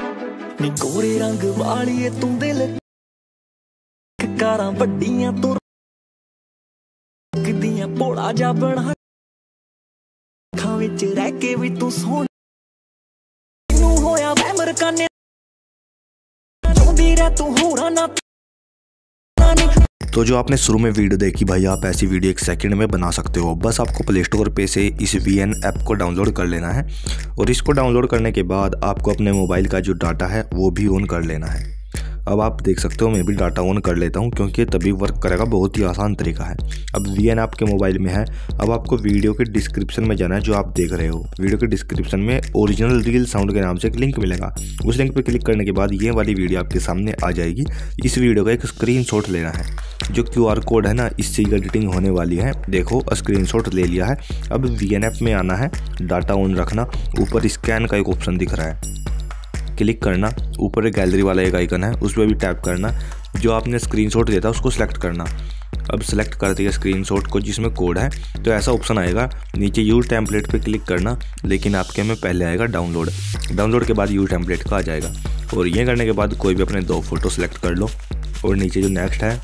नी गोरे रंग वालिए तुंदे लकारां वड्डियां तुर किदियां भोला जा बना अखां विच रह के भी तू सोहणी नूं होया वैमर काने चाहंदी रह तू होरां ना। तो जो आपने शुरू में वीडियो देखी भाई, आप ऐसी वीडियो एक सेकंड में बना सकते हो। बस आपको प्ले स्टोर पे से इस VN ऐप को डाउनलोड कर लेना है और इसको डाउनलोड करने के बाद आपको अपने मोबाइल का जो डाटा है वो भी ऑन कर लेना है। अब आप देख सकते हो मैं भी डाटा ऑन कर लेता हूं क्योंकि तभी वर्क करेगा, बहुत ही आसान तरीका है। अब VN आपके मोबाइल में है। अब आपको वीडियो के डिस्क्रिप्शन में जाना है। जो आप देख रहे हो वीडियो के डिस्क्रिप्शन में ओरिजिनल रील साउंड के नाम से एक लिंक मिलेगा। उस लिंक पर क्लिक करने के बाद ये वाली वीडियो आपके सामने आ जाएगी। इस वीडियो का एक स्क्रीनशॉट लेना है। जो QR कोड है ना, इससे एडिटिंग होने वाली है। देखो स्क्रीनशॉट ले लिया है। अब VNF में आना है, डाटा ऑन रखना, ऊपर स्कैन का एक ऑप्शन दिख रहा है, क्लिक करना। ऊपर एक गैलरी वाला एक आइकन है, उस पर भी टैप करना। जो आपने स्क्रीनशॉट दिया था उसको सेलेक्ट करना। अब सेलेक्ट कर दिया स्क्रीनशॉट को जिसमें कोड है, तो ऐसा ऑप्शन आएगा नीचे यू टेम्पलेट पे क्लिक करना, लेकिन आपके में पहले आएगा डाउनलोड। डाउनलोड के बाद यू टेम्पलेट का आ जाएगा। और ये करने के बाद कोई भी अपने दो फोटो सेलेक्ट कर लो और नीचे जो नेक्स्ट है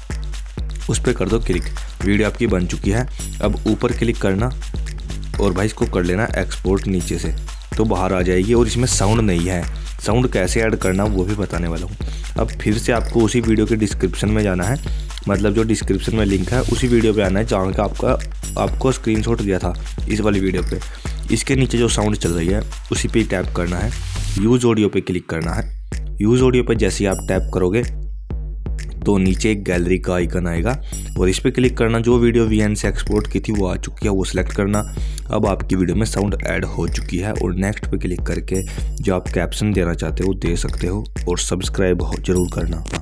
उस पर कर दो क्लिक। वीडियो आपकी बन चुकी है। अब ऊपर क्लिक करना और भाई इसको कर लेना एक्सपोर्ट नीचे से, तो बाहर आ जाएगी। और इसमें साउंड नहीं है, साउंड कैसे ऐड करना वो भी बताने वाला हूँ। अब फिर से आपको उसी वीडियो के डिस्क्रिप्शन में जाना है, मतलब जो डिस्क्रिप्शन में लिंक है उसी वीडियो पे आना है जहाँ का आपको स्क्रीनशॉट दिया था इस वाली वीडियो पे। इसके नीचे जो साउंड चल रही है उसी पे टैप करना है, यूज़ ऑडियो पे क्लिक करना है। यूज़ ऑडियो पर जैसे ही आप टैप करोगे तो नीचे एक गैलरी का आइकन आएगा और इस पर क्लिक करना। जो वीडियो VN से एक्सपोर्ट की थी वो आ चुकी है, वो सिलेक्ट करना। अब आपकी वीडियो में साउंड ऐड हो चुकी है। और नेक्स्ट पे क्लिक करके जो आप कैप्शन देना चाहते हो दे सकते हो और सब्सक्राइब जरूर करना।